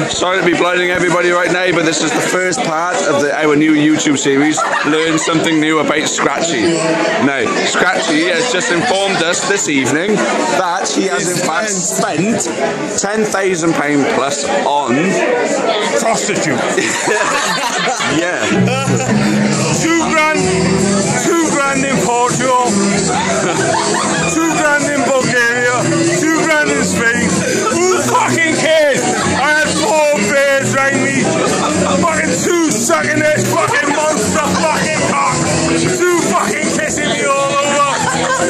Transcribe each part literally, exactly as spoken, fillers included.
everyone. Sorry to be blinding everybody right now, but this is the first part of the, our new YouTube series, Learn Something New About Scratchy. Now, Scratchy has just informed us this evening that he has in fact spent ten thousand pounds plus on... prostitutes. Yeah. Two grand, two grand in Portugal, two grand in Bulgaria, two grand in Spain. Who fucking cares? I had four bears rang me. Fucking two sucking this fucking monster fucking cock. Two fucking kissing me all over.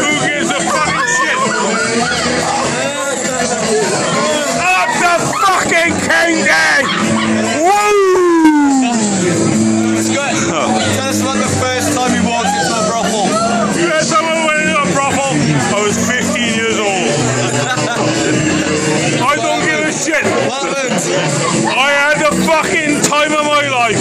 Who gives a fucking shit? Up the fucking king day! Woo! I had the fucking time of my life.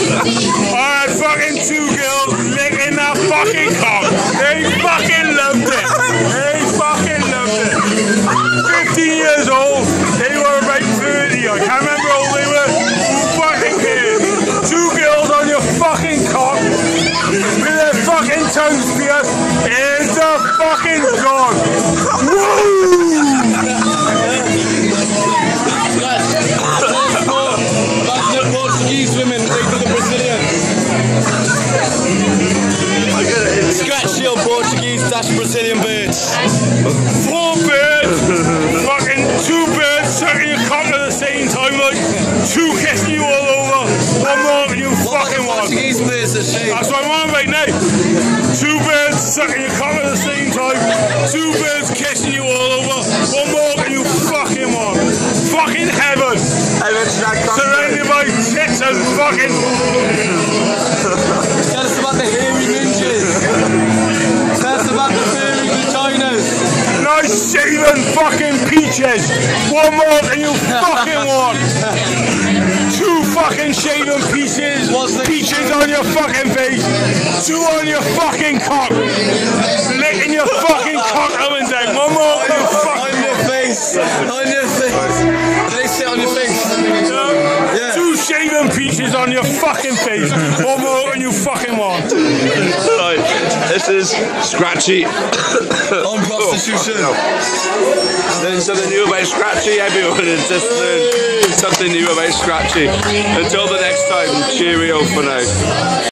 I had fucking two girls licking that fucking cock. They fucking loved it. They fucking loved it. fifteen years old. They were about thirty. I can't remember how old they were. Who fucking cares? Two girls on your fucking cock with their fucking tongues pierced. It's a fucking dog. Portuguese women, they do the Brazilians. Scratch your Portuguese dash Brazilian birds. Four birds, fucking two birds sucking your cock at the same time, like two kissing you all over. One more than you what fucking want. Portuguese birds are shame. That's what I want right now. Two birds sucking your cock at the same time. Two birds kissing you all over. One more than you fucking want. Fucking heaven. Surrounded by tits and fucking. Tell us about the hairy ninjas. Tell us about the furry vaginas. Nice shaven fucking peaches. One more than you fucking want. Two fucking shaven pieces. Peaches on your fucking face. Two on your fucking cock. Licking your fucking cock up and down. One more than you fucking on your face. On your face. On your face. Um, yeah. Two shaven peaches on your fucking face. One more than you fucking want. Right, this is Scratchy. On prostitution. Oh, no. Learn something new about Scratchy, everyone. Just learn something new about Scratchy. Until the next time, cheerio for now.